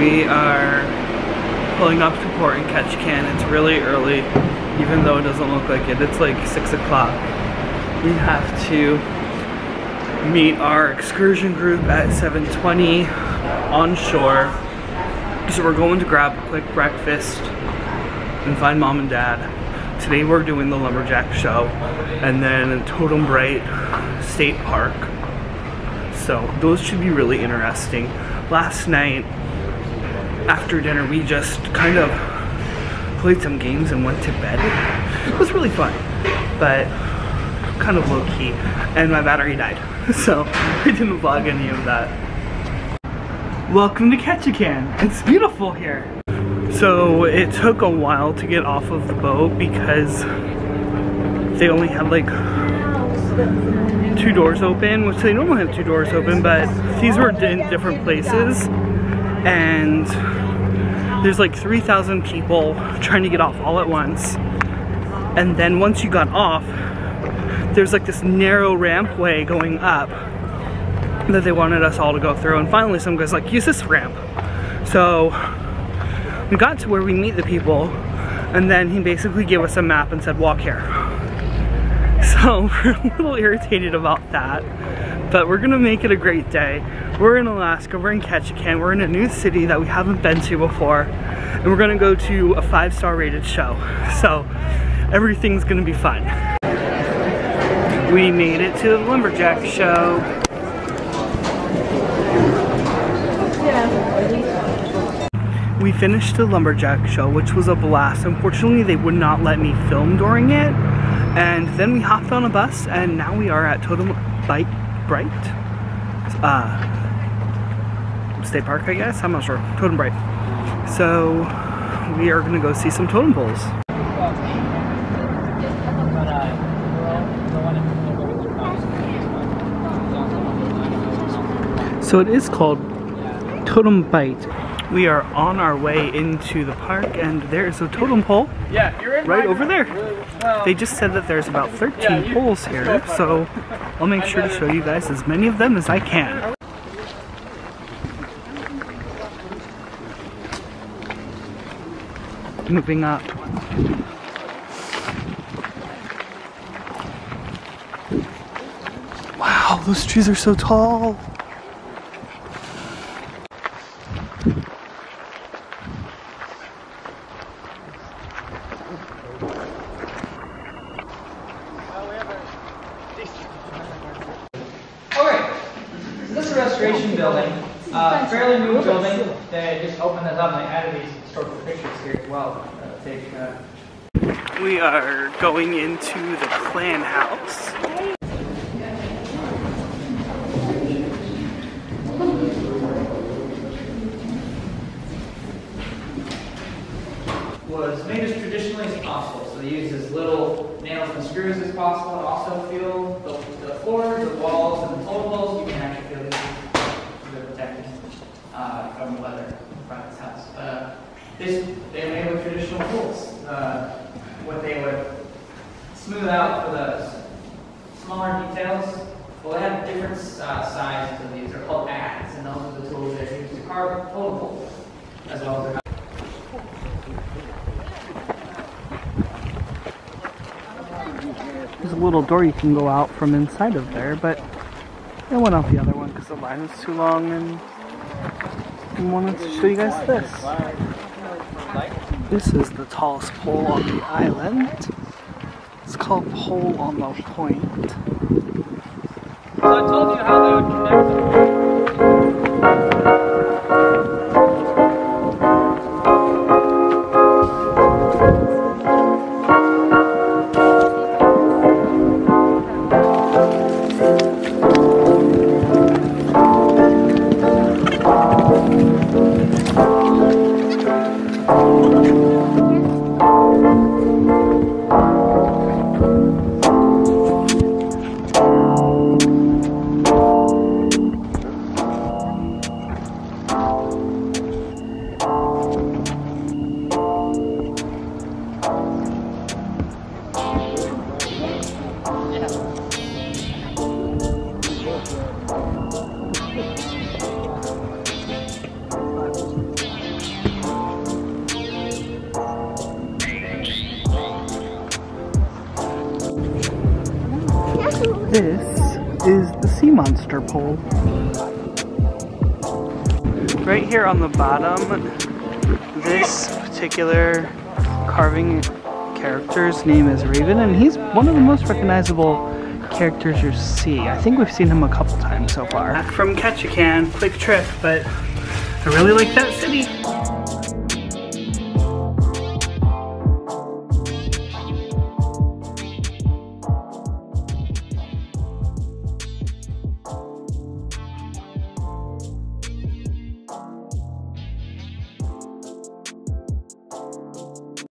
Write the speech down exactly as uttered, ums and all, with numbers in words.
We are pulling up to port in Ketchikan. It's really early, even though it doesn't look like it. It's like six o'clock. We have to meet our excursion group at seven twenty on shore. So we're going to grab a quick breakfast and find mom and dad. Today we're doing the Lumberjack show and then Totem Bight State Park. So those should be really interesting. Last night after dinner we just kind of played some games and went to bed. It was really fun, but kind of low key, and my battery died, so I didn't vlog any of that. Welcome to Ketchikan. It's beautiful here. So it took a while to get off of the boat because they only had like two doors open, which they normally have two doors open, but these were in different places, and there's like three thousand people trying to get off all at once. And then once you got off, there's like this narrow rampway going up that they wanted us all to go through, and finally some guy's like, use this ramp. So we got to where we meet the people, and then he basically gave us a map and said, walk here. So we're a little irritated about that, but we're gonna make it a great day. We're in Alaska, we're in Ketchikan, we're in a new city that we haven't been to before, and we're gonna go to a five-star rated show. So everything's gonna be fun. We made it to the Lumberjack show. We finished the Lumberjack show, which was a blast. Unfortunately, they would not let me film during it. And then we hopped on a bus, and now we are at Totem Bight, uh, State Park, I guess? I'm not sure. Totem Bight. So we are going to go see some totem poles. So it is called Totem Bight. We are on our way into the park, and there is a totem pole yeah, you're in right over there. Well, they just said that there's about thirteen yeah, you, poles here, so I'll make sure to show you guys as many of them as I can. Moving up. Wow, those trees are so tall. Building, uh, fairly new building. They just opened this up and they added these historical pictures here as well. Uh, take, uh... We are going into the clan house. Was made as traditionally as possible, so they used as little nails and screws as possible, and also feel the, the floors, the walls, and the totem poles. You can actually feel this. Uh, from the weather in front of his house. Uh, this, they made with traditional tools. Uh, what they would smooth out for the smaller details. Well, they have different uh, sizes of these. They're called adds, and those are the tools that are used to carve totem poles, as well as their... There's a little door you can go out from inside of there, but I went off the other one because the line was too long, and I wanted to show you guys this. This is the tallest pole on the island. It's called Pole on the Point. So I told you how they would connect them. Thank you. This is the sea monster pole. Right here on the bottom, this particular carving character's name is Raven, and he's one of the most recognizable characters you see. I think we've seen him a couple times so far. From Ketchikan, quick trip, but I really like that city.